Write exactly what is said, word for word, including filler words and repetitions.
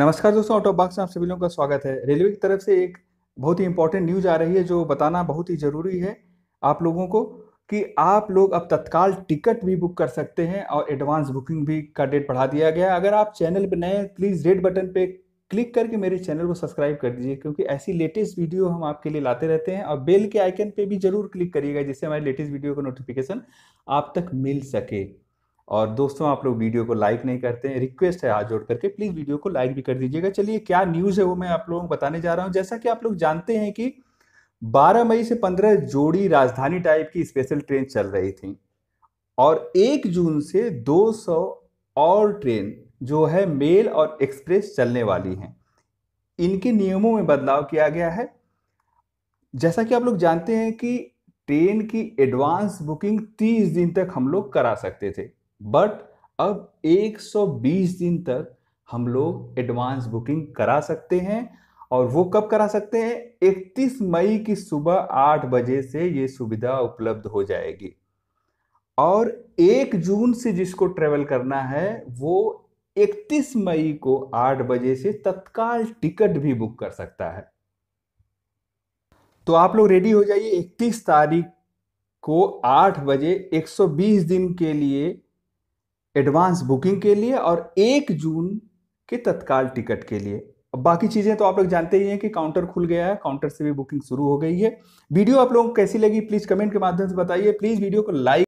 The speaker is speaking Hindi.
नमस्कार दोस्तों, ऑटो बॉक्स में आप सभी लोगों का स्वागत है। रेलवे की तरफ से एक बहुत ही इंपॉर्टेंट न्यूज़ आ रही है जो बताना बहुत ही ज़रूरी है आप लोगों को कि आप लोग अब तत्काल टिकट भी बुक कर सकते हैं और एडवांस बुकिंग भी का डेट बढ़ा दिया गया है। अगर आप चैनल पर नए हैं प्लीज़ रेड बटन पर क्लिक करके मेरे चैनल को सब्सक्राइब कर दीजिए, क्योंकि ऐसी लेटेस्ट वीडियो हम आपके लिए लाते रहते हैं। और बेल के आइकन पे भी जरूर क्लिक करिएगा जिससे हमारे लेटेस्ट वीडियो का नोटिफिकेशन आप तक मिल सके। और दोस्तों, आप लोग वीडियो को लाइक नहीं करते हैं, रिक्वेस्ट है हाथ जोड़ करके प्लीज़ वीडियो को लाइक भी कर दीजिएगा। चलिए, क्या न्यूज़ है वो मैं आप लोगों को बताने जा रहा हूँ। जैसा कि आप लोग जानते हैं कि बारह मई से पंद्रह जोड़ी राजधानी टाइप की स्पेशल ट्रेन चल रही थी और एक जून से दो सौ और ट्रेन जो है मेल और एक्सप्रेस चलने वाली हैं। इनके नियमों में बदलाव किया गया है। जैसा कि आप लोग जानते हैं कि ट्रेन की एडवांस बुकिंग तीस दिन तक हम लोग करा सकते थे, बट अब एक सौ बीस दिन तक हम लोग एडवांस बुकिंग करा सकते हैं। और वो कब करा सकते हैं? इकतीस मई की सुबह आठ बजे से ये सुविधा उपलब्ध हो जाएगी। और एक जून से जिसको ट्रेवल करना है वो इकतीस मई को आठ बजे से तत्काल टिकट भी बुक कर सकता है। तो आप लोग रेडी हो जाइए, इकतीस तारीख को आठ बजे एक सौ बीस दिन के लिए एडवांस बुकिंग के लिए और एक जून के तत्काल टिकट के लिए। अब बाकी चीज़ें तो आप लोग जानते ही हैं कि काउंटर खुल गया है, काउंटर से भी बुकिंग शुरू हो गई है। वीडियो आप लोगों को कैसी लगी प्लीज़ कमेंट के माध्यम से बताइए। प्लीज़ वीडियो को लाइक